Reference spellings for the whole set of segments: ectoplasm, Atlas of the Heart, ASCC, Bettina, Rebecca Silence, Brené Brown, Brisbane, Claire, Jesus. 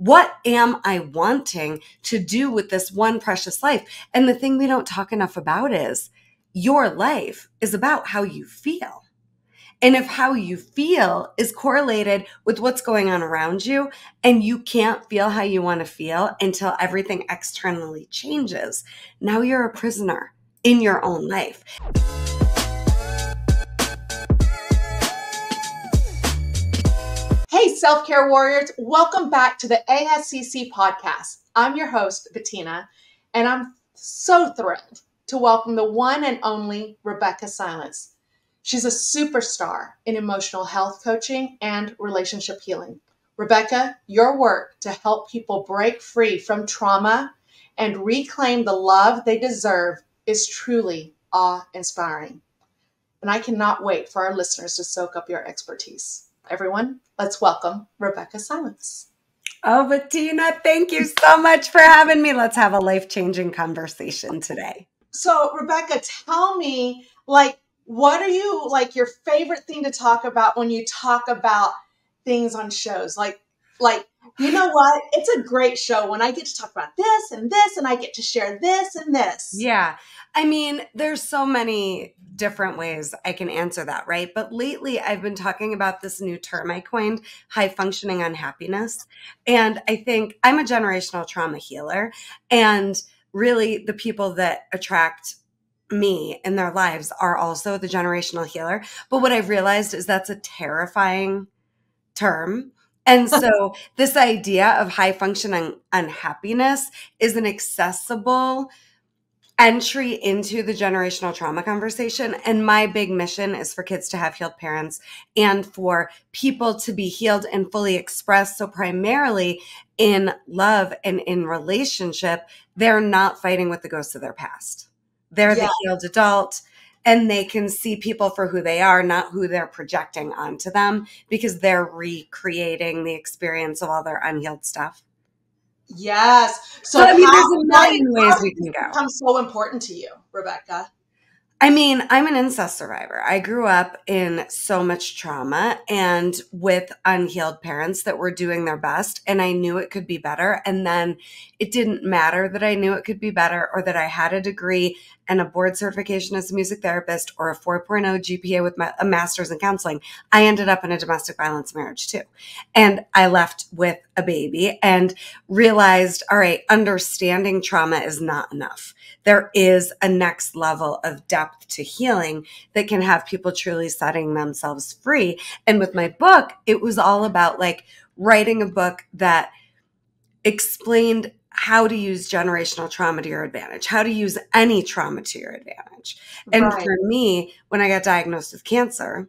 What am I wanting to do with this one precious life? And the thing we don't talk enough about is your life is about how you feel. And if how you feel is correlated with what's going on around you, and you can't feel how you want to feel until everything externally changes, now you're a prisoner in your own life. Hey, self-care warriors, welcome back to the ASCC podcast. I'm your host, Bettina, and I'm so thrilled to welcome the one and only Rebecca Silence. She's a superstar in emotional health coaching and relationship healing. Rebecca, your work to help people break free from trauma and reclaim the love they deserve is truly awe-inspiring. And I cannot wait for our listeners to soak up your expertise. Everyone, let's welcome Rebecca Silence. Oh, Bettina, thank you so much for having me. Let's have a life-changing conversation today. So, Rebecca, tell me, what are you, your favorite thing to talk about when you talk about things on shows? You know what? It's a great show when I get to talk about this and this, and I get to share this and this. Yeah. I mean, there's so many different ways I can answer that, right? But lately I've been talking about this new term I coined, high functioning unhappiness. And I think I'm a generational trauma healer, and really the people that attract me in their lives are also the generational healer. But what I've realized is that's a terrifying term. And so this idea of high functioning unhappiness is an accessible entry into the generational trauma conversation. And my big mission is for kids to have healed parents and for people to be healed and fully expressed. So primarily in love and in relationship, they're not fighting with the ghosts of their past. They're the healed adult, and they can see people for who they are, not who they're projecting onto them, because they're recreating the experience of all their unhealed stuff. Yes. So I mean, there's a million ways we can go. Become so important to you, Rebecca? I mean, I'm an incest survivor. I grew up in so much trauma and with unhealed parents that were doing their best, and I knew it could be better. And then it didn't matter that I knew it could be better or that I had a degree and a board certification as a music therapist or a 4.0 GPA with a master's in counseling. I ended up in a domestic violence marriage too. And I left with a baby and realized, all right, understanding trauma is not enough. There is a next level of depth to healing that can have people truly setting themselves free. And with my book, it was all about writing a book that explained how to use generational trauma to your advantage, how to use any trauma to your advantage. And for me, when I got diagnosed with cancer,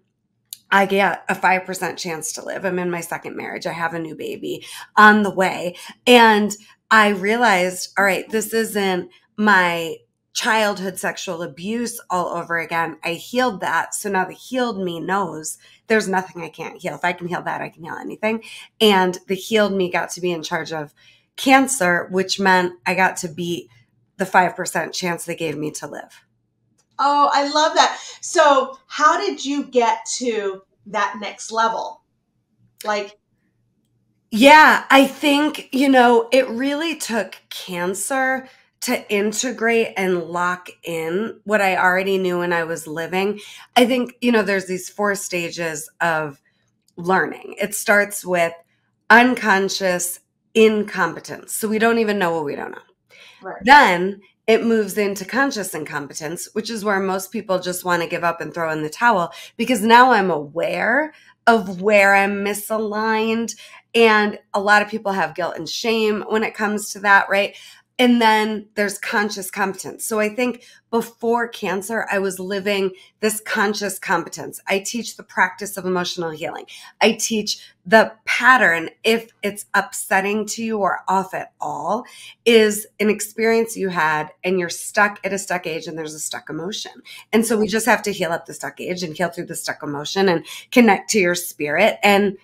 I get a 5% chance to live. I'm in my second marriage. I have a new baby on the way. And I realized, all right, this isn't my childhood sexual abuse all over again. I healed that. So now the healed me knows there's nothing I can't heal. If I can heal that, I can heal anything. And the healed me got to be in charge of cancer, which meant I got to beat the 5% chance they gave me to live. Oh, I love that. So how did you get to that next level? Yeah, I think, it really took cancer to integrate and lock in what I already knew when I was living. I think, there's these 4 stages of learning. It starts with unconscious incompetence. So we don't even know what we don't know. Right. Then it moves into conscious incompetence, which is where most people just want to give up and throw in the towel, because now I'm aware of where I'm misaligned. And a lot of people have guilt and shame when it comes to that, right? And then there's conscious competence. So I think before cancer, I was living this conscious competence. I teach the practice of emotional healing. I teach the pattern, if it's upsetting to you or off at all, is an experience you had and you're stuck at a stuck age and there's a stuck emotion. And so we just have to heal up the stuck age and heal through the stuck emotion and connect to your spirit and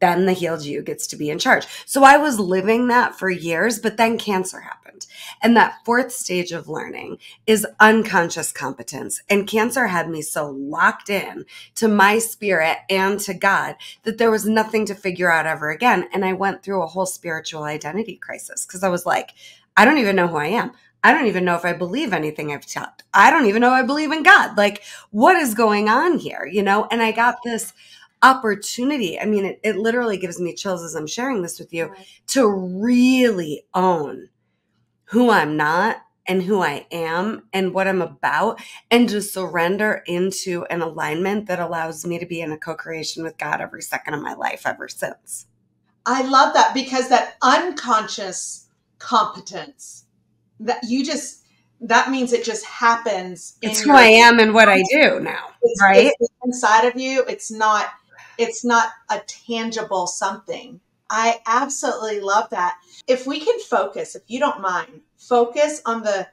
then the healed you gets to be in charge. So I was living that for years, but then cancer happened. And that fourth stage of learning is unconscious competence. And cancer had me so locked in to my spirit and to God that there was nothing to figure out ever again. And I went through a whole spiritual identity crisis because I was like, I don't even know who I am. I don't even know if I believe anything I've taught. I don't even know I believe in God. Like, what is going on here? You know, and I got this opportunity. I mean, it literally gives me chills as I'm sharing this with you, to really own who I'm not and who I am and what I'm about, and to surrender into an alignment that allows me to be in a co-creation with God every second of my life ever since. I love that, because that unconscious competence that you just, that means it just happens. It's who I am and what I do now, right? It's inside of you. It's not a tangible something. I absolutely love that. If we can focus, if you don't mind, focus on the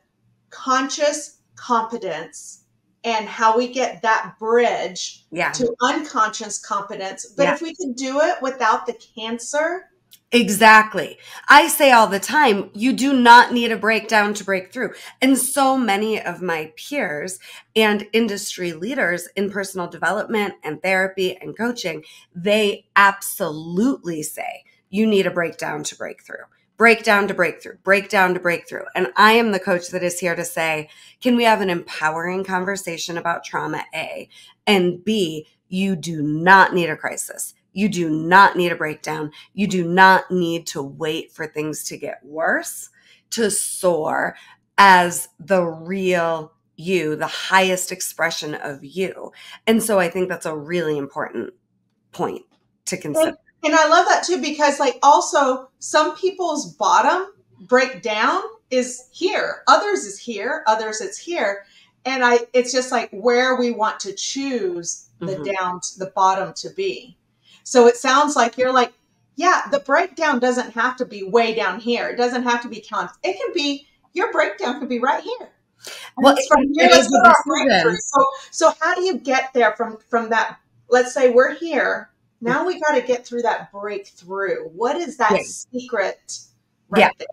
conscious competence and how we get that bridge to unconscious competence. But if we can do it without the cancer. Exactly. I say all the time, you do not need a breakdown to break through. And so many of my peers and industry leaders in personal development and therapy and coaching, they absolutely say you need a breakdown to break through. Breakdown to breakthrough, breakdown to breakthrough. And I am the coach that is here to say, can we have an empowering conversation about trauma, A, and B, you do not need a crisis. You do not need a breakdown. You do not need to wait for things to get worse to soar as the real you, the highest expression of you. And so I think that's a really important point to consider. And I love that too, because like also some people's bottom breakdown is here. Others is here. Others it's here. And it's just like where we want to choose the down to the bottom to be. So it sounds like you're like, yeah, the breakdown doesn't have to be way down here. It doesn't have to be It can be, your breakdown could be right here. And well, it's from here, let's go to our breakthrough. So how do you get there from that? Let's say we're here. Now we got to get through that breakthrough. What is that secret right there?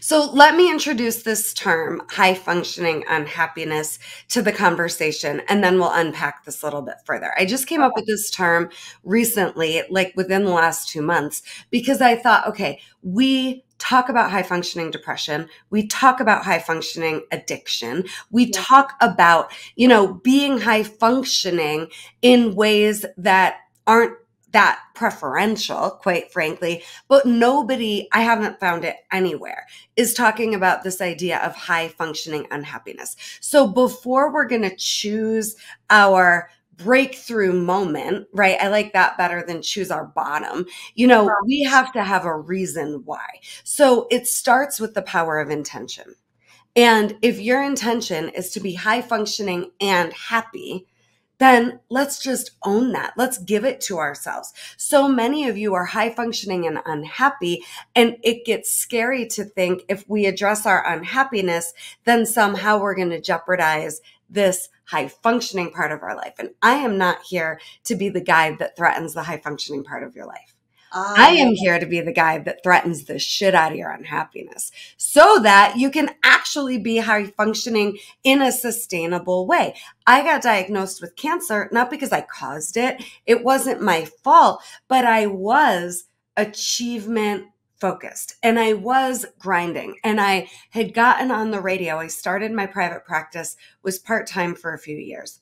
So let me introduce this term, high functioning unhappiness, to the conversation, and then we'll unpack this a little bit further. I just came up with this term recently, like within the last 2 months, because I thought, okay, we talk about high functioning depression. We talk about high functioning addiction. We talk about, you know, being high functioning in ways that aren't that preferential, quite frankly, but nobody, I haven't found it anywhere, is talking about this idea of high functioning unhappiness. So before we're going to choose our breakthrough moment, right? I like that better than choose our bottom. You know, we have to have a reason why. So it starts with the power of intention. And if your intention is to be high functioning and happy, then let's just own that. Let's give it to ourselves. So many of you are high functioning and unhappy, and it gets scary to think if we address our unhappiness, then somehow we're going to jeopardize this high functioning part of our life. And I am not here to be the guide that threatens the high functioning part of your life. I am here to be the guide that threatens the shit out of your unhappiness so that you can actually be high functioning in a sustainable way. I got diagnosed with cancer, not because I caused it. It wasn't my fault, but I was achievement focused and I was grinding, and I had gotten on the radio. I started my private practice, was part-time for a few years.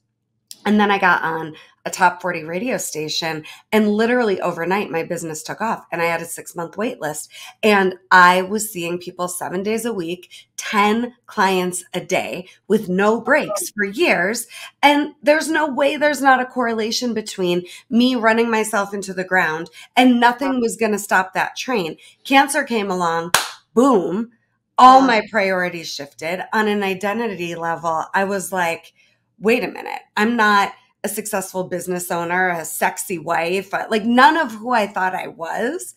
And then I got on a top 40 radio station, and literally overnight my business took off, and I had a 6-month wait list, and I was seeing people 7 days a week, 10 clients a day with no breaks for years. And there's no way there's not a correlation between me running myself into the ground, and nothing was going to stop that train. Cancer came along, boom, all my priorities shifted. On an identity level, I was like, wait a minute, I'm not a successful business owner, a sexy wife, like none of who I thought I was.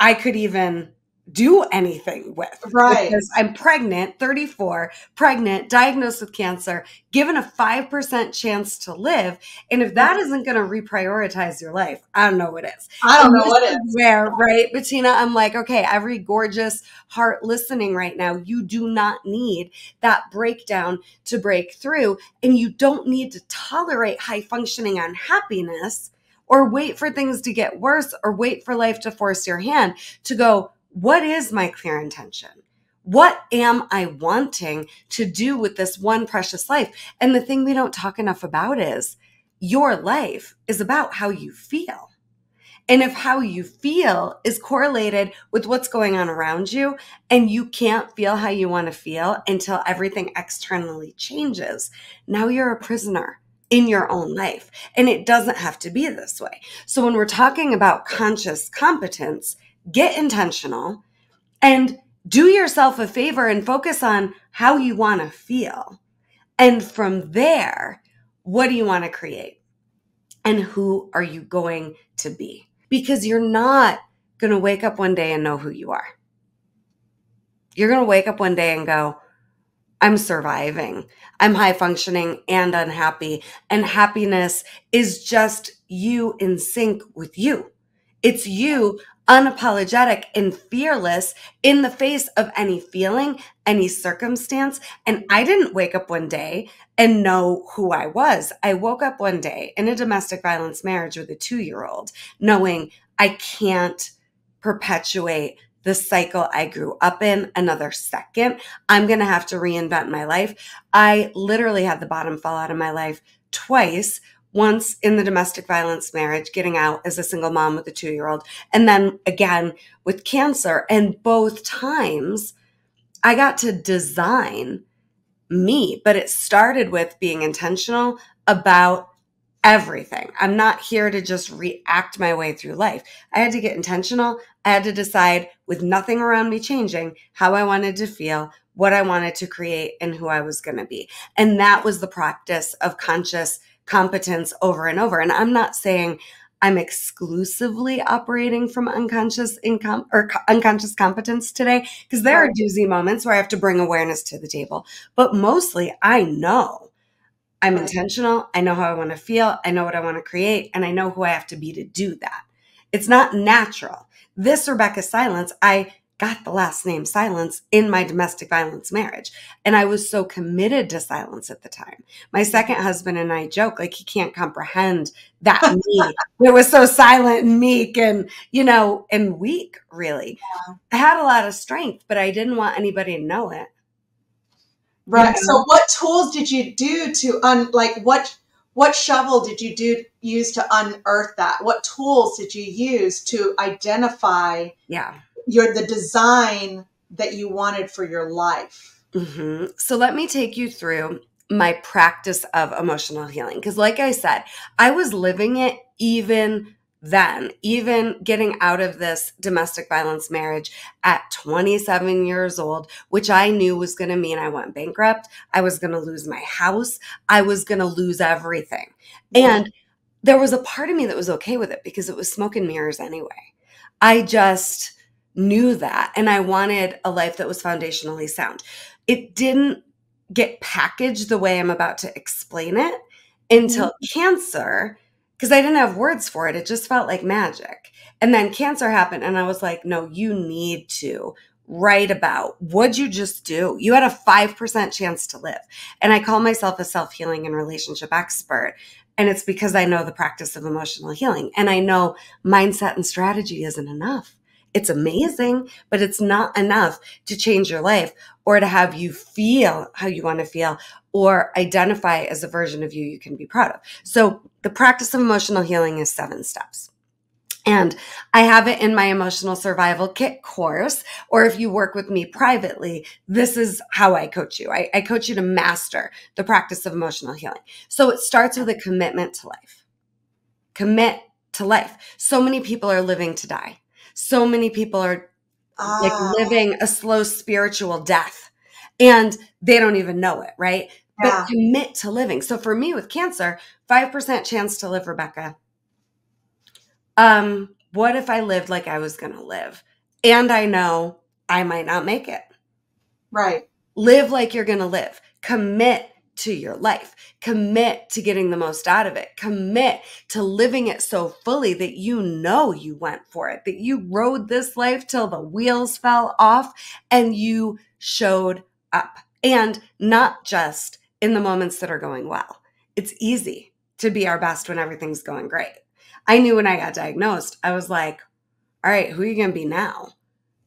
I could even do anything with. Right. Because I'm pregnant, 34, pregnant, diagnosed with cancer, given a 5% chance to live. And if that isn't going to reprioritize your life, I don't know what is. I don't know what is. Where, right, Bettina, I'm like, okay, every gorgeous heart listening right now, you do not need that breakdown to break through. And you don't need to tolerate high functioning unhappiness or wait for things to get worse or wait for life to force your hand to go, what is my clear intention? What am I wanting to do with this one precious life? And the thing we don't talk enough about is your life is about how you feel. And if how you feel is correlated with what's going on around you, and you can't feel how you want to feel until everything externally changes, now you're a prisoner in your own life. And it doesn't have to be this way. So when we're talking about conscious competence, get intentional and do yourself a favor and focus on how you want to feel. And from there, what do you want to create? And who are you going to be? Because you're not going to wake up one day and know who you are. You're going to wake up one day and go, I'm surviving. I'm high functioning and unhappy. And happiness is just you in sync with you. It's you unapologetic and fearless in the face of any feeling, any circumstance. And I didn't wake up one day and know who I was. I woke up one day in a domestic violence marriage with a 2-year-old, knowing I can't perpetuate the cycle I grew up in another second. I'm going to have to reinvent my life. I literally had the bottom fall out of my life twice. Once in the domestic violence marriage, getting out as a single mom with a 2-year-old, and then again with cancer. And both times I got to design me, but it started with being intentional about everything. I'm not here to just react my way through life. I had to get intentional. I had to decide, with nothing around me changing, how I wanted to feel, what I wanted to create, and who I was going to be. And that was the practice of conscious competence over and over. And I'm not saying I'm exclusively operating from unconscious competence today, because there are doozy moments where I have to bring awareness to the table. But mostly I know I'm intentional. I know how I want to feel. I know what I want to create. And I know who I have to be to do that. It's not natural. This Rebecca Silence, I got the last name Silence in my domestic violence marriage. And I was so committed to Silence at the time. My second husband and I joke, like, he can't comprehend that me that was so silent and meek and, you know, and weak, really. Yeah. I had a lot of strength, but I didn't want anybody to know it. Right. You know? So what tools did you do to, what shovel did you use to unearth that? What tools did you use to identify? Yeah. The design that you wanted for your life. Mm-hmm. So let me take you through my practice of emotional healing. Because like I said, I was living it even then, even getting out of this domestic violence marriage at 27 years old, which I knew was going to mean I went bankrupt. I was going to lose my house. I was going to lose everything. Yeah. And there was a part of me that was okay with it because it was smoke and mirrors anyway. I just knew that. And I wanted a life that was foundationally sound. It didn't get packaged the way I'm about to explain it until cancer, because I didn't have words for it. It just felt like magic. And then cancer happened. And I was like, no, you need to write about what'd you just do? You had a 5% chance to live. And I call myself a self-healing and relationship expert. And it's because I know the practice of emotional healing. And I know mindset and strategy isn't enough. It's amazing, but it's not enough to change your life or to have you feel how you want to feel or identify as a version of you you can be proud of. So the practice of emotional healing is 7 steps. And I have it in my emotional survival kit course, or if you work with me privately, this is how I coach you. I coach you to master the practice of emotional healing. So it starts with a commitment to life. Commit to life. So many people are living to die. So many people are like living a slow spiritual death and they don't even know it, right? Yeah. But commit to living. So for me with cancer, 5% chance to live, Rebecca. What if I lived like I was going to live? And I know I might not make it. Right. Live like you're going to live. Commit to your life. Commit to getting the most out of it. Commit to living it so fully that you know you went for it, that you rode this life till the wheels fell off and you showed up. And not just in the moments that are going well. It's easy to be our best when everything's going great. I knew when I got diagnosed, I was like, all right, who are you going to be now?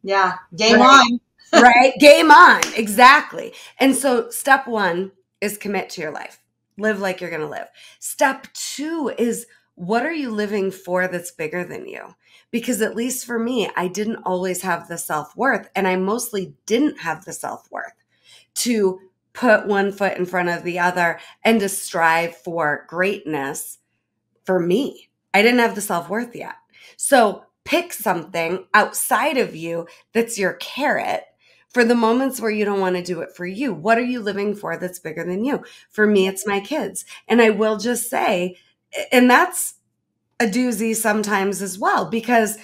Yeah. Game on. Right? Game on. Exactly. And so step one is commit to your life. Live like you're going to live. Step two is, what are you living for that's bigger than you? Because at least for me, I didn't always have the self-worth, and I mostly didn't have the self-worth to put one foot in front of the other and to strive for greatness for me. I didn't have the self-worth yet. So pick something outside of you that's your carrot for the moments where you don't want to do it for you. What are you living for that's bigger than you? For me, it's my kids. And I will just say, and that's a doozy sometimes as well, because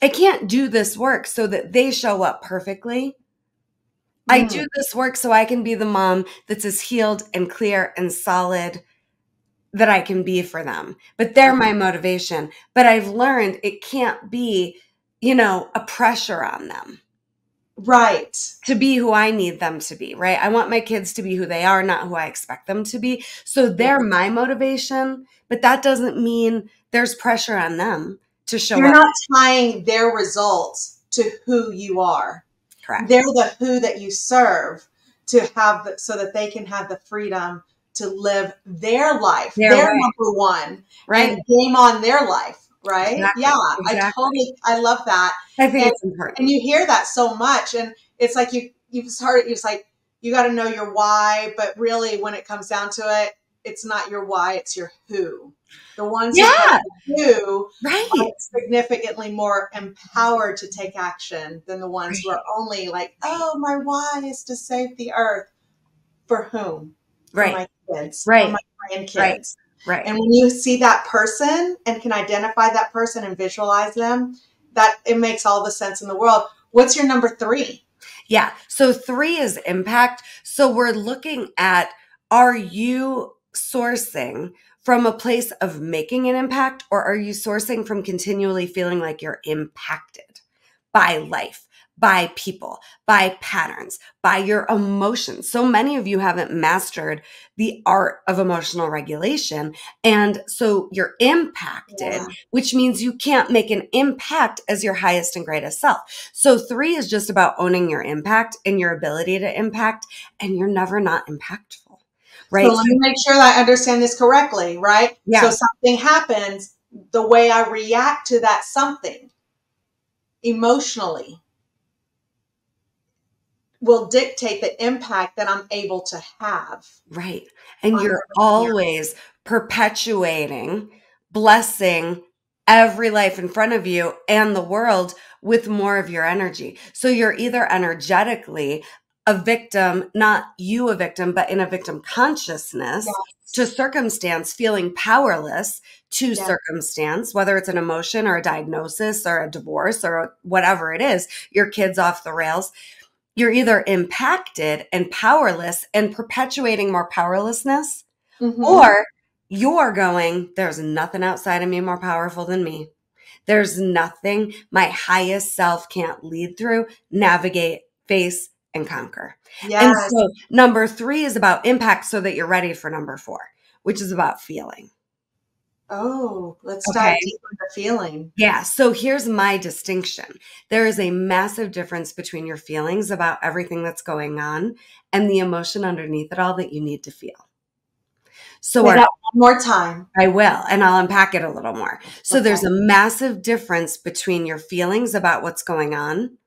I can't do this work so that they show up perfectly. I do this work so I can be the mom that's as healed and clear and solid that I can be for them. But they're my motivation. But I've learned it can't be, you know, a pressure on them. Right. To be who I need them to be, right? I want my kids to be who they are, not who I expect them to be. So they're my motivation, but that doesn't mean there's pressure on them to show up. You're not tying their results to who you are. Correct. They're the who that you serve to have, so that they can have the freedom to live their life, their number one, right? And game on their life, right? Exactly. Yeah, exactly. I love that. I think it's important, and you hear that so much, and it's like it's like you got to know your why, but really, when it comes down to it, it's not your why; it's your who. The ones who are significantly more empowered to take action than the ones who are only like, oh, my why is to save the earth. For whom? Right. For my kids. Right. For my grandkids. Right. And when you see that person and can identify that person and visualize them, that it makes all the sense in the world. What's your number three? Yeah. So three is impact. So we're looking at, are you sourcing from a place of making an impact, or are you sourcing from continually feeling like you're impacted by life, by people, by patterns, by your emotions? So many of you haven't mastered the art of emotional regulation. And so you're impacted, which means you can't make an impact as your highest and greatest self. So three is just about owning your impact and your ability to impact, and you're never not impactful. Right. So let me make sure that I understand this correctly, right? Yeah. So something happens, the way I react to that something emotionally will dictate the impact that I'm able to have. Right. And you're always perpetuating, blessing every life in front of you and the world with more of your energy. So you're either energetically a victim, not you a victim, but in a victim consciousness to circumstance, feeling powerless to circumstance, whether it's an emotion or a diagnosis or a divorce or whatever it is, your kids off the rails. You're either impacted and powerless and perpetuating more powerlessness, or you're going, there's nothing outside of me more powerful than me. There's nothing my highest self can't lead through, navigate, face, and conquer. And so number three is about impact, so that you're ready for number four, which is about feeling. Oh, let's dive deeper into feeling. Yeah. So here's my distinction. There is a massive difference between your feelings about everything that's going on and the emotion underneath it all that you need to feel. So one more time. I will, and I'll unpack it a little more. So there's a massive difference between your feelings about what's going on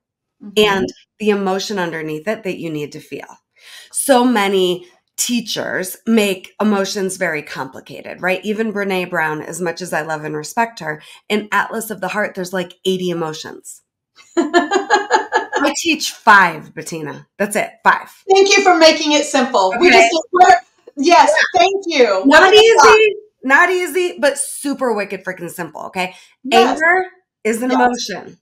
and the emotion underneath it that you need to feel. So many teachers make emotions very complicated, right? Even Brené Brown, as much as I love and respect her, in Atlas of the Heart, there's like 80 emotions. I teach 5, Bettina. That's it, 5. Thank you for making it simple. Okay. Thank you. Not easy, not easy, but super wicked freaking simple, okay? Anger is an emotion.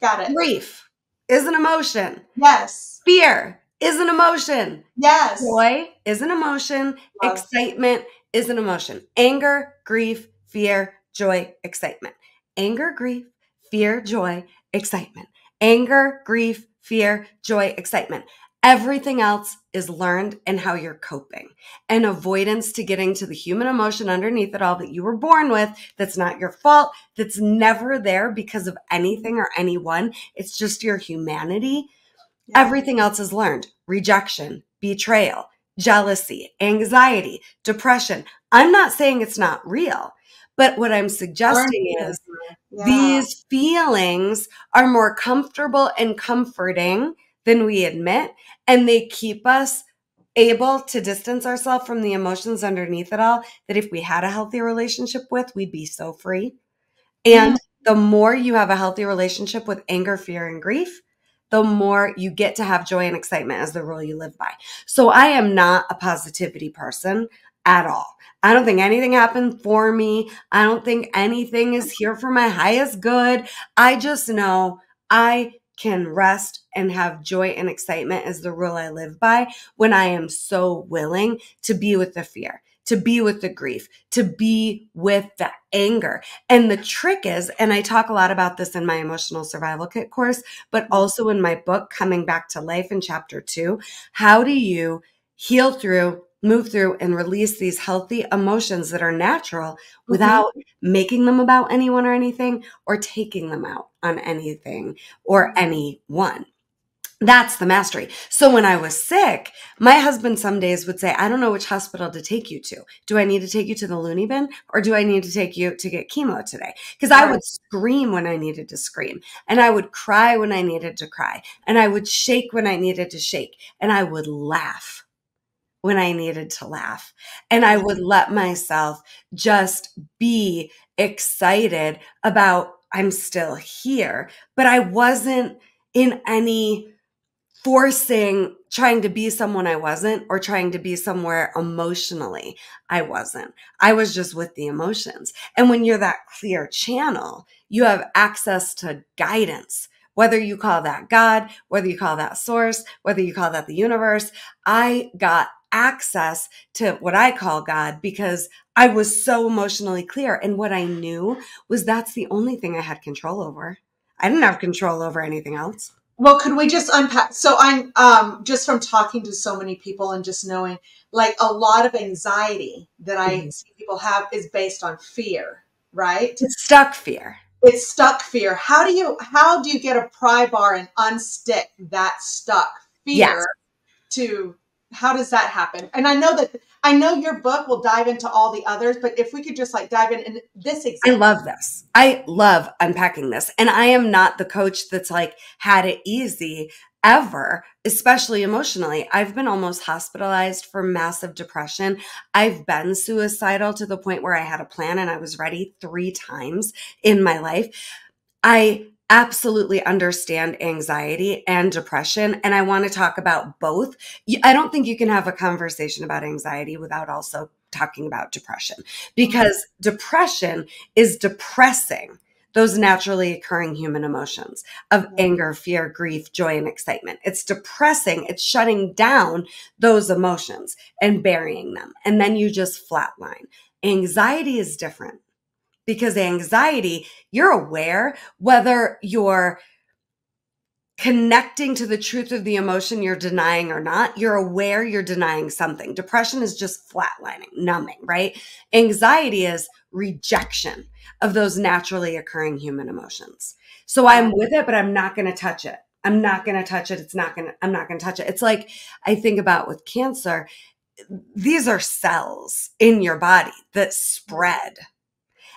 Got it. Grief is an emotion. Yes. Fear is an emotion. Yes. Joy is an emotion. Love. Excitement is an emotion. Anger, grief, fear, joy, excitement. Anger, grief, fear, joy, excitement. Anger, grief, fear, joy, excitement. Everything else is learned and how you're coping, and avoidance to getting to the human emotion underneath it all that you were born with. That's not your fault. That's never there because of anything or anyone. It's just your humanity. Yeah. Everything else is learned. Rejection, betrayal, jealousy, anxiety, depression. I'm not saying it's not real, but what I'm suggesting is these feelings are more comfortable and comforting than we admit, and they keep us able to distance ourselves from the emotions underneath it all that if we had a healthy relationship with, we'd be so free. And the more you have a healthy relationship with anger, fear, and grief, the more you get to have joy and excitement as the rule you live by. So I am not a positivity person at all. I don't think anything happened for me. I don't think anything is here for my highest good. I just know I can rest and have joy and excitement as the rule I live by when I am so willing to be with the fear, to be with the grief, to be with the anger. And the trick is, and I talk a lot about this in my Emotional Survival Kit course, but also in my book, Coming Back to Life in Chapter 2, how do you heal through, move through, and release these healthy emotions that are natural without making them about anyone or anything, or taking them out on anything or anyone. That's the mastery. So when I was sick, my husband some days would say, I don't know which hospital to take you to. Do I need to take you to the loony bin, or do I need to take you to get chemo today? Because I would scream when I needed to scream, and I would cry when I needed to cry, and I would shake when I needed to shake, and I would laugh when I needed to laugh. And I would let myself just be excited about I'm still here, but I wasn't in any forcing, trying to be someone I wasn't, or trying to be somewhere emotionally I wasn't. I was just with the emotions. And when you're that clear channel, you have access to guidance, whether you call that God, whether you call that source, whether you call that the universe. I got access to what I call God because I was so emotionally clear. And what I knew was that's the only thing I had control over. I didn't have control over anything else. Well, could we just unpack? So I'm just from talking to so many people and just knowing, like, a lot of anxiety that I see people have is based on fear, right? It's stuck fear. It's stuck fear. How do you get a pry bar and unstick that stuck fear? Yes. How does that happen? And I know your book will dive into all the others, but if we could just like dive in and this example. I love this. I love unpacking this. And I am not the coach that's like had it easy ever, especially emotionally. I've been almost hospitalized for massive depression. I've been suicidal to the point where I had a plan and I was ready 3 times in my life. I absolutely understand anxiety and depression, and I want to talk about both. I don't think you can have a conversation about anxiety without also talking about depression, because depression is depressing those naturally occurring human emotions of anger, fear, grief, joy, and excitement. It's depressing. It's shutting down those emotions and burying them. And then you just flatline. Anxiety is different, because anxiety, you're aware whether you're connecting to the truth of the emotion you're denying or not. You're aware you're denying something. Depression is just flatlining, numbing, right? Anxiety is rejection of those naturally occurring human emotions. So I'm with it, but I'm not going to touch it. I'm not going to touch it. I'm not going to touch it. It's like, I think about with cancer, these are cells in your body that spread.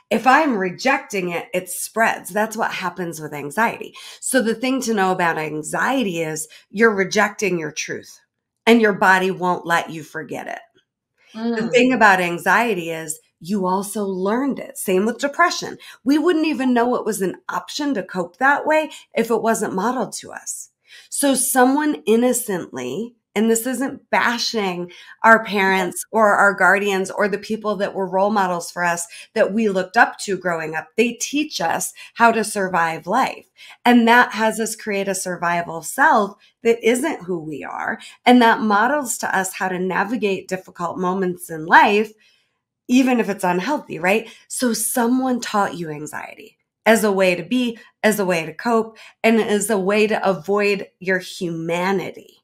If I'm rejecting it, it spreads. That's what happens with anxiety. So the thing to know about anxiety is you're rejecting your truth and your body won't let you forget it. The thing about anxiety is you also learned it. Same with depression. We wouldn't even know it was an option to cope that way if it wasn't modeled to us. So someone innocently And this isn't bashing our parents or our guardians or the people that were role models for us that we looked up to growing up. They teach us how to survive life. And that has us create a survival self that isn't who we are. And that models to us how to navigate difficult moments in life, even if it's unhealthy, right? So someone taught you anxiety as a way to be, as a way to cope, and as a way to avoid your humanity.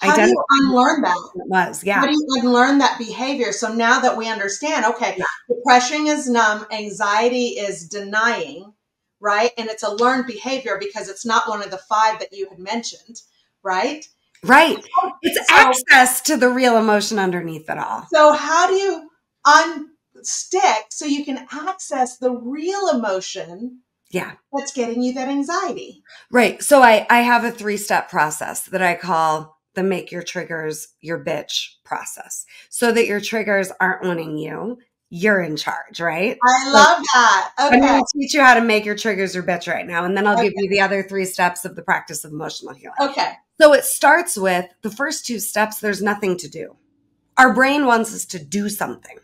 How do you unlearn that? It was, yeah. How do you unlearn that behavior? So now that we understand, okay, yeah. Depression is numb, anxiety is denying, right? And it's a learned behavior because it's not one of the 5 that you had mentioned, right? Right. So, it's access to the real emotion underneath it all. So how do you unstick so you can access the real emotion? Yeah. That's getting you that anxiety. Right. So I have a 3-step process that I call the make your triggers your bitch process, so that your triggers aren't owning you. You're in charge, right? I love that. Okay. I'm going to teach you how to make your triggers your bitch right now. And then I'll give you the other 3 steps of the practice of emotional healing. Okay. So it starts with the first 2 steps. There's nothing to do. Our brain wants us to do something.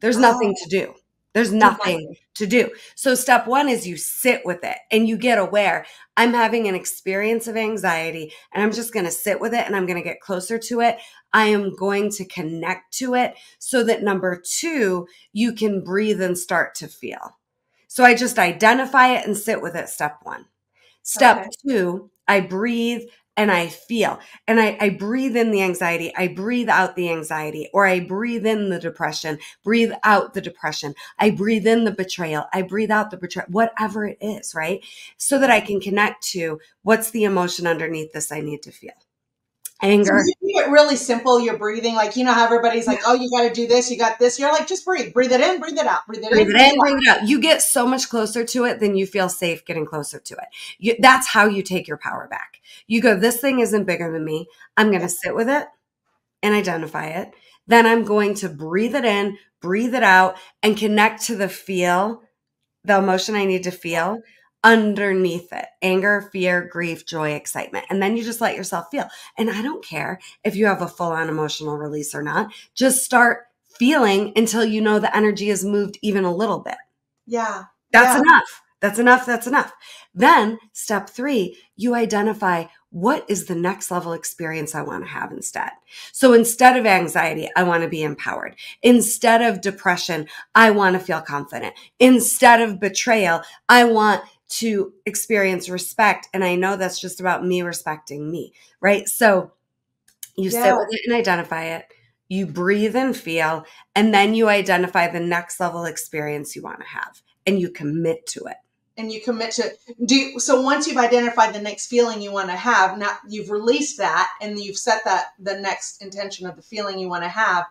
There's nothing to do. There's nothing to do. So step 1 is you sit with it and you get aware. I'm having an experience of anxiety and I'm just going to sit with it and I'm going to get closer to it. I am going to connect to it so that number 2, you can breathe and start to feel. So I just identify it and sit with it. Step 1. Step 2, I breathe and I feel, and I breathe in the anxiety. I breathe out the anxiety, or I breathe in the depression, breathe out the depression. I breathe in the betrayal. I breathe out the betrayal, whatever it is, right? So that I can connect to what's the emotion underneath this I need to feel. Anger. So you make it really simple. You're breathing, like, you know how everybody's like, oh, you got to do this. You got this. You're like, just breathe. Breathe it in, breathe it out. Breathe it in, breathe it out. You get so much closer to it than you feel safe getting closer to it. That's how you take your power back. You go, this thing isn't bigger than me. I'm going to sit with it and identify it. Then I'm going to breathe it in, breathe it out, and connect to the feel, the emotion I need to feel underneath it. Anger, fear, grief, joy, excitement. And then you just let yourself feel. And I don't care if you have a full-on emotional release or not. Just start feeling until you know the energy has moved even a little bit. Yeah. That's enough. That's enough. That's enough. Then step 3, you identify what is the next level experience I want to have instead. So instead of anxiety, I want to be empowered. Instead of depression, I want to feel confident. Instead of betrayal, I want to experience respect. And I know that's just about me respecting me, right? So you sit with it and identify it. You breathe and feel, and then you identify the next level experience you want to have, and you commit to it. And you commit to so once you've identified the next feeling you want to have, now you've released that and you've set that the next intention of the feeling you want to have.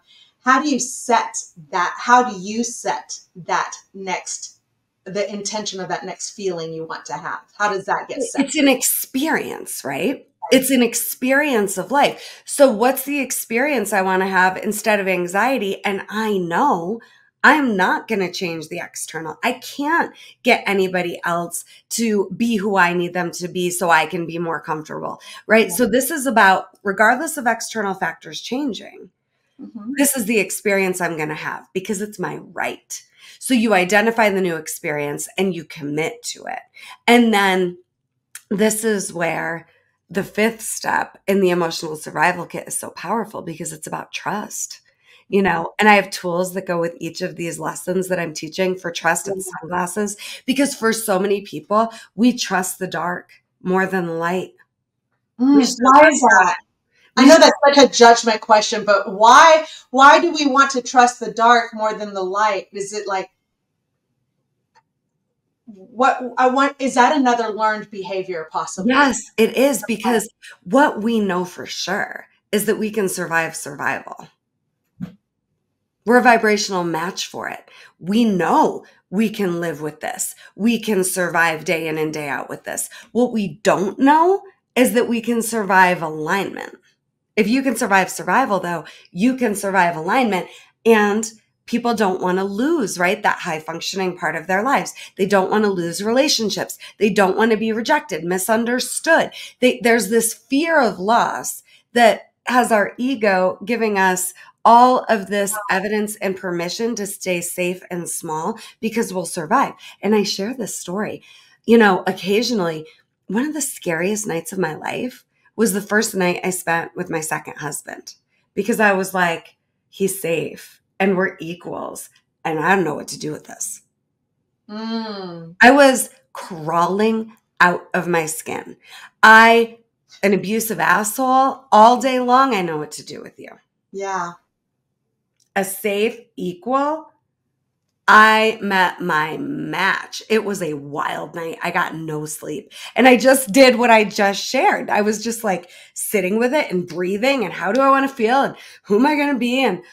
How do you set that? How do you set that next the intention of that next feeling you want to have? How does that get set? It's an experience, right? It's an experience of life. So what's the experience I want to have instead of anxiety? And I know I'm not going to change the external. I can't get anybody else to be who I need them to be so I can be more comfortable, right? Yeah. So this is about, regardless of external factors changing, this is the experience I'm going to have because it's my right. So you identify the new experience and you commit to it. And then this is where the 5th step in the emotional survival kit is so powerful, because it's about trust. You know, and I have tools that go with each of these lessons that I'm teaching for trust and sunglasses, because for so many people, we trust the dark more than the light. Why is that? I know that's like a judgment question, but why do we want to trust the dark more than the light? Is it like, is that another learned behavior possibly? Yes, it is, because what we know for sure is that we can survive survival. We're a vibrational match for it. We know we can live with this. We can survive day in and day out with this. What we don't know is that we can survive alignment. If you can survive survival, though, you can survive alignment. And people don't want to lose, right, that high functioning part of their lives. They don't want to lose relationships. They don't want to be rejected, misunderstood. There's this fear of loss that has our ego giving us all of this evidence and permission to stay safe and small because we'll survive. And I share this story, you know, occasionally. One of the scariest nights of my life was the first night I spent with my second husband, because I was like, he's safe and we're equals and I don't know what to do with this. I was crawling out of my skin. An abusive asshole all day long. I know what to do with you. Yeah. A safe equal. I met my match. It was a wild night. I got no sleep. And I just did what I just shared. I was just like sitting with it and breathing and how do I want to feel and who am I going to be? And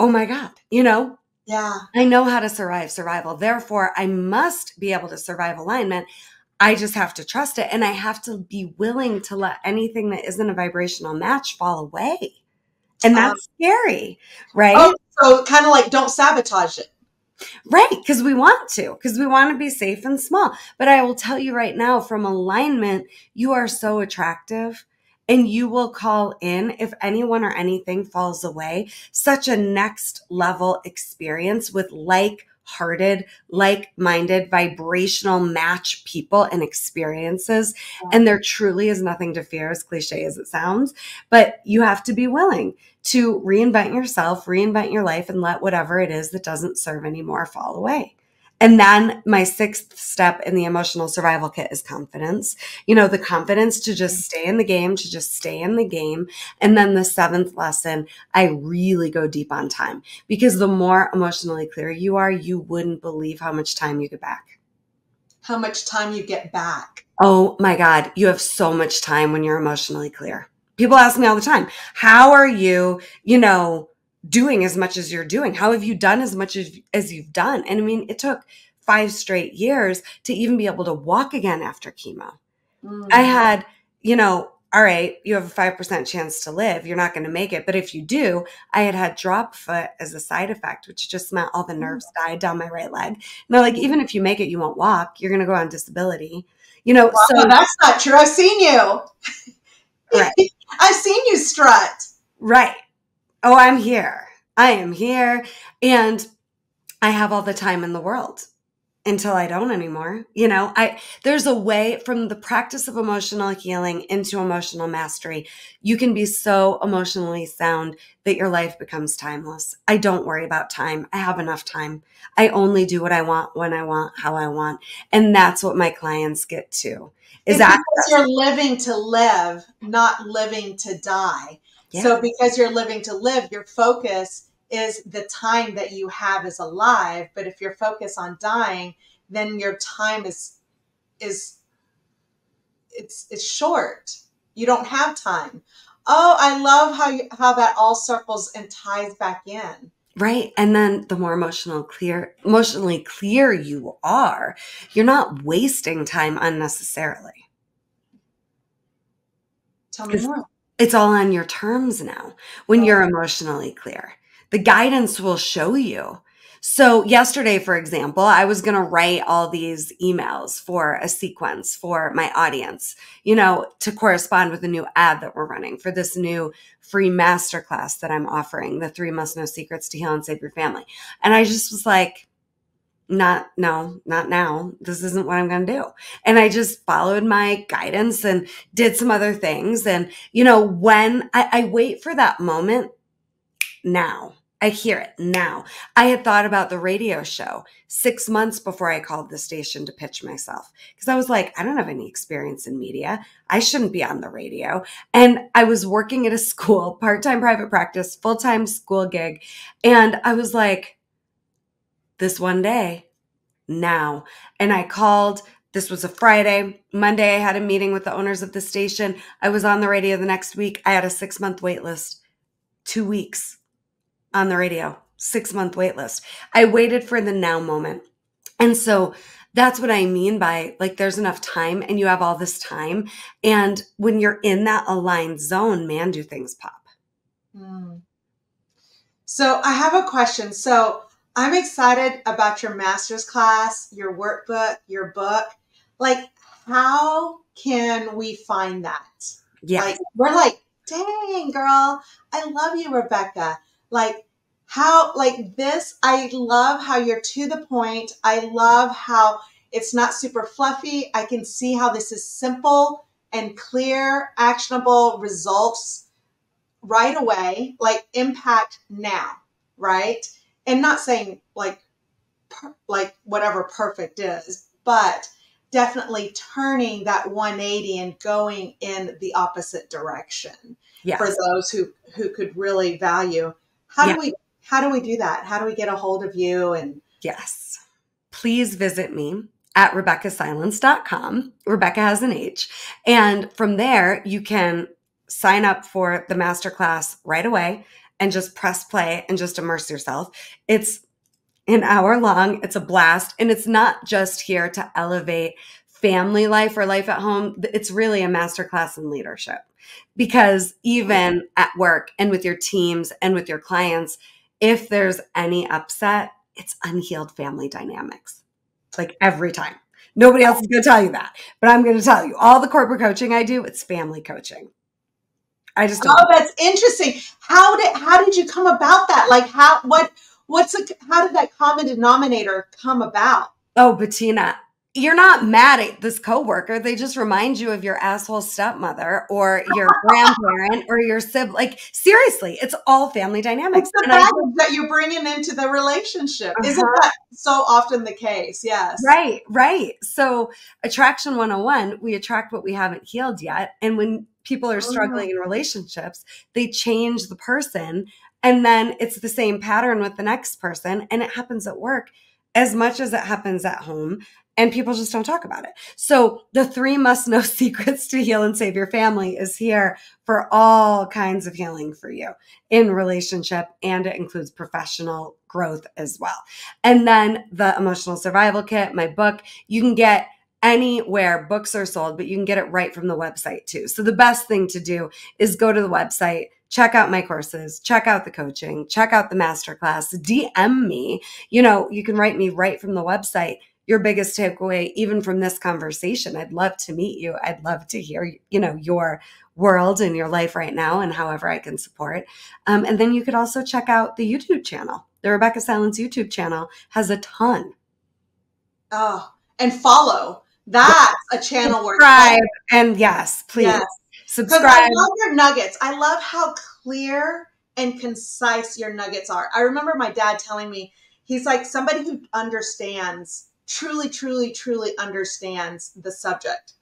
oh my God, you know? Yeah. I know how to survive survival. Therefore, I must be able to survive alignment. I just have to trust it. And I have to be willing to let anything that isn't a vibrational match fall away. And that's scary, right? Oh, so kind of like don't sabotage it. Right. Because we want to be safe and small. But I will tell you right now, from alignment, you are so attractive and you will call in if anyone or anything falls away, such a next level experience with like-hearted, like-minded, vibrational match people and experiences. Wow. And there truly is nothing to fear, as cliche as it sounds, but you have to be willing to reinvent yourself, reinvent your life, and let whatever it is that doesn't serve anymore fall away. And then my sixth step in the emotional survival kit is confidence. You know, the confidence to just stay in the game, And then the seventh lesson, I really go deep on time, because the more emotionally clear you are, you wouldn't believe how much time you get back. How much time you get back. Oh my God. You have so much time when you're emotionally clear. People ask me all the time, how are you, you know, doing as much as you're doing? How have you done as much as you've done? And I mean, it took 5 straight years to even be able to walk again after chemo. I had, you know, all right, you have a 5% chance to live. You're not going to make it. But if you do, I had drop foot as a side effect, which just meant all the nerves died down my right leg. And they're like, even if you make it, you won't walk. You're going to go on disability. You know, well, so that's not true. I've seen you. Right. I've seen you strut. Right. Oh, I'm here. I am here. And I have all the time in the world until I don't anymore. You know, there's a way from the practice of emotional healing into emotional mastery. You can be so emotionally sound that your life becomes timeless. I don't worry about time. I have enough time. I only do what I want, when I want, how I want. And that's what my clients get to. Is that because you're living to live, not living to die. Yeah. So because you're living to live, your focus is the time that you have is alive. But if you're focused on dying, then your time is short. You don't have time. Oh, I love how that all circles and ties back in. Right. And then the more emotionally clear you are, you're not wasting time unnecessarily. Tell me more. It's all on your terms now when you're emotionally clear. The guidance will show you. So yesterday, for example, I was going to write all these emails for a sequence for my audience, you know, to correspond with a new ad that we're running for this new free masterclass that I'm offering, the 3 Must Know Secrets to Heal and Save Your Family. And I just was like, not now. This isn't what I'm going to do. And I just followed my guidance and did some other things. And, you know, when I wait for that moment now. I hear it now. I had thought about the radio show 6 months before I called the station to pitch myself, because I was like, I don't have any experience in media. I shouldn't be on the radio. And I was working at a school, part-time private practice, full-time school gig. And I was like, this one day, now. And I called. This was a Friday. Monday, I had a meeting with the owners of the station. I was on the radio the next week. I had a 6-month wait list, 2 weeks. On the radio, 6-month wait list. I waited for the now moment. And so that's what I mean by like, there's enough time and you have all this time. And when you're in that aligned zone, man, do things pop. So I have a question. So I'm excited about your master's class, your workbook, your book. Like, how can we find that? Yeah. Like, we're like dang, girl, I love you, Rebecca. I love how you're to the point. I love how it's not super fluffy. I can see how this is simple and clear, actionable results right away, like impact now, right? And not saying like whatever perfect is, but definitely turning that 180 and going in the opposite direction. Yes. For those who could really value. How do we do that? How do we get a hold of you? And yes, please visit me at RebeccaSilence.com. Rebecca has an H. And from there, you can sign up for the masterclass right away and just press play and just immerse yourself. It's an hour long. It's a blast. And it's not just here to elevate family life or life at home. It's really a masterclass in leadership, because even at work and with your teams and with your clients, if there's any upset, it's unhealed family dynamics. Like every time. Nobody else is going to tell you that, but I'm going to tell you, all the corporate coaching I do, it's family coaching. I just don't. Oh, that's interesting. How did you come about that? Like how did that common denominator come about? Oh, Bettina, you're not mad at this coworker. They just remind you of your asshole stepmother or your grandparent or your sibling. Like, seriously, it's all family dynamics. It's the baggage that you're bringing into the relationship. Uh-huh. Isn't that so often the case? Yes. Right, right. So Attraction 101, we attract what we haven't healed yet. And when people are struggling in relationships, they change the person. And then it's the same pattern with the next person. And it happens at work as much as it happens at home. And people just don't talk about it. So the 3 must know secrets to heal and save your family is here for all kinds of healing for you in relationship. And it includes professional growth as well. And then the emotional survival kit, my book, you can get anywhere books are sold, but you can get it right from the website too. So the best thing to do is go to the website, check out my courses, check out the coaching, check out the masterclass, DM me. You know, you can write me right from the website. Your biggest takeaway, even from this conversation, I'd love to meet you. I'd love to hear, you know, your world and your life right now and however I can support. And then you could also check out the YouTube channel. The Rebecca Silence YouTube channel has a ton. Oh, and follow. That's a channel where subscribe. And yes, please. Yes. Subscribe. I love your nuggets. I love how clear and concise your nuggets are. I remember my dad telling me, he's like, somebody who understands, truly, truly, truly understands the subject,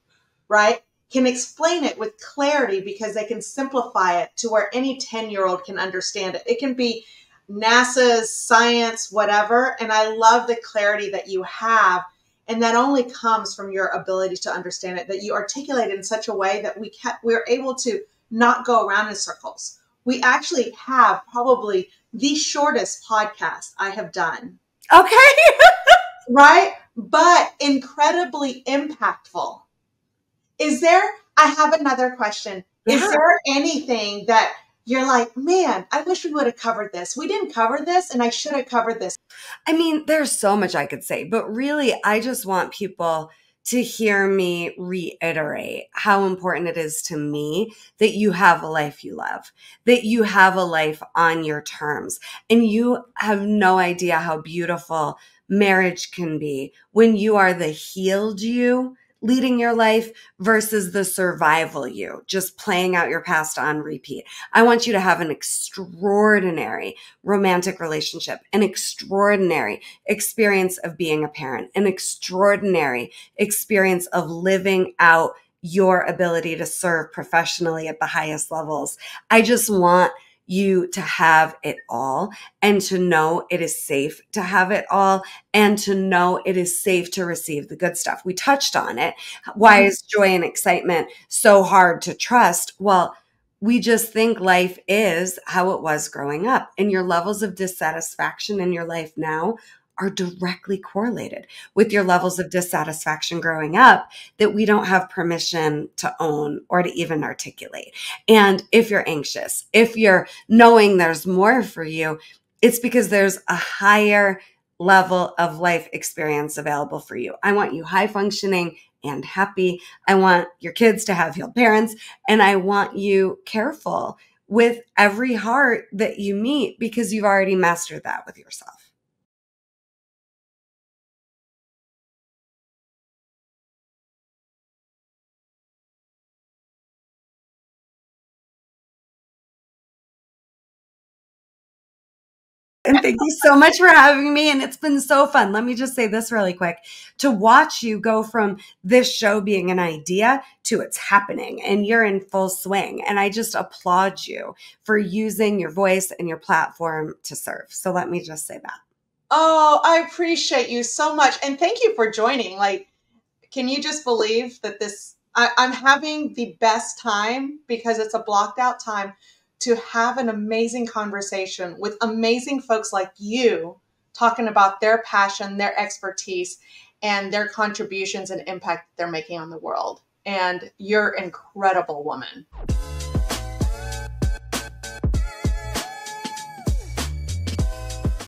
right, can explain it with clarity because they can simplify it to where any 10-year-old can understand it. It can be NASA's science, whatever. And I love the clarity that you have. And that only comes from your ability to understand it, that you articulate it in such a way that we're able to not go around in circles. We actually have probably the shortest podcast I have done. Okay. Right? But incredibly impactful. I have another question. Yeah. Is there anything that you're like, man, I wish we would have covered this. We didn't cover this and I should have covered this. I mean, there's so much I could say, but really I just want people to hear me reiterate how important it is to me that you have a life you love, that you have a life on your terms. And you have no idea how beautiful marriage can be when you are the healed you leading your life versus the survival you, just playing out your past on repeat. I want you to have an extraordinary romantic relationship, an extraordinary experience of being a parent, an extraordinary experience of living out your ability to serve professionally at the highest levels. I just want you to have it all and to know it is safe to have it all and to know it is safe to receive the good stuff. We touched on it. Why is joy and excitement so hard to trust? Well, we just think life is how it was growing up, and your levels of dissatisfaction in your life now are directly correlated with your levels of dissatisfaction growing up that we don't have permission to own or to even articulate. And if you're anxious, if you're knowing there's more for you, it's because there's a higher level of life experience available for you. I want you high functioning, and happy. I want your kids to have healed parents, and I want you careful with every heart that you meet, because you've already mastered that with yourself. And thank you so much for having me. And it's been so fun. Let me just say this really quick. To watch you go from this show being an idea to it's happening, and you're in full swing. And I just applaud you for using your voice and your platform to serve. So let me just say that. Oh, I appreciate you so much. And thank you for joining. Like, can you just believe that this, I'm having the best time because it's a blocked out time to have an amazing conversation with amazing folks like you, talking about their passion, their expertise, and their contributions and impact they're making on the world. And you're an incredible woman.